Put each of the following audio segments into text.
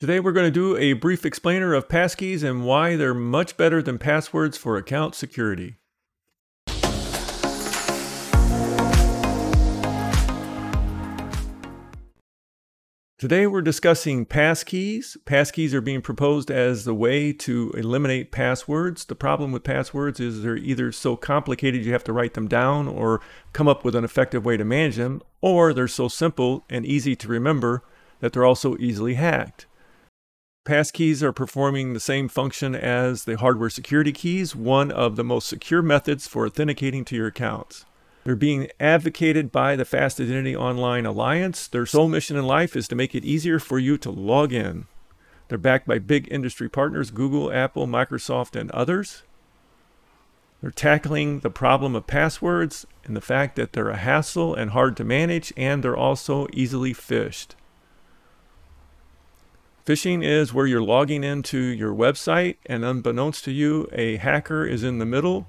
Today we're going to do a brief explainer of passkeys and why they're much better than passwords for account security. Today we're discussing passkeys. Passkeys are being proposed as the way to eliminate passwords. The problem with passwords is they're either so complicated you have to write them down or come up with an effective way to manage them, or they're so simple and easy to remember that they're also easily hacked. Passkeys are performing the same function as the hardware security keys, one of the most secure methods for authenticating to your accounts. They're being advocated by the Fast Identity Online Alliance. Their sole mission in life is to make it easier for you to log in. They're backed by big industry partners, Google, Apple, Microsoft, and others. They're tackling the problem of passwords and the fact that they're a hassle and hard to manage, and they're also easily phished. Phishing is where you're logging into your website and unbeknownst to you, a hacker is in the middle,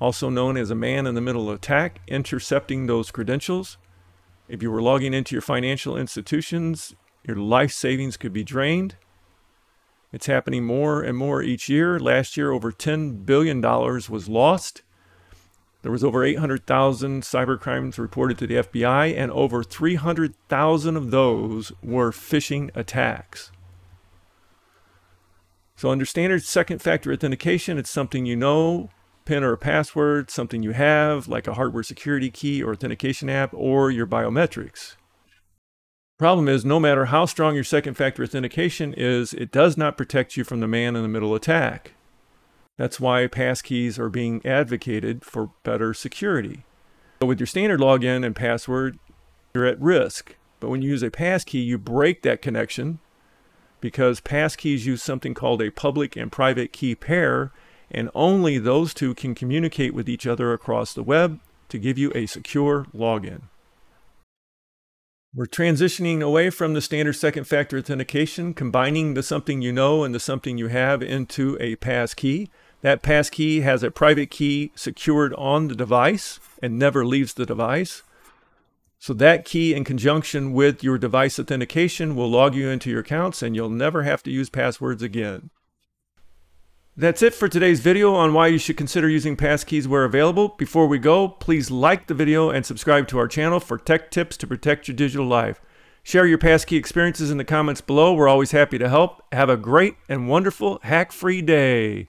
also known as a man-in-the-middle attack, intercepting those credentials. If you were logging into your financial institutions, your life savings could be drained. It's happening more and more each year. Last year, over $10 billion was lost. There was over 800,000 cybercrimes reported to the FBI, and over 300,000 of those were phishing attacks. So under standard second-factor authentication, it's something you know, PIN or a password, something you have, like a hardware security key or authentication app, or your biometrics. Problem is, no matter how strong your second-factor authentication is, it does not protect you from the man-in-the-middle attack. That's why passkeys are being advocated for better security. So with your standard login and password, you're at risk. But when you use a passkey, you break that connection, because passkeys use something called a public and private key pair, and only those two can communicate with each other across the web to give you a secure login. We're transitioning away from the standard second-factor authentication, combining the something you know and the something you have into a passkey. That passkey has a private key secured on the device and never leaves the device. So that key in conjunction with your device authentication will log you into your accounts, and you'll never have to use passwords again. That's it for today's video on why you should consider using passkeys where available. Before we go, please like the video and subscribe to our channel for tech tips to protect your digital life. Share your passkey experiences in the comments below. We're always happy to help. Have a great and wonderful hack-free day.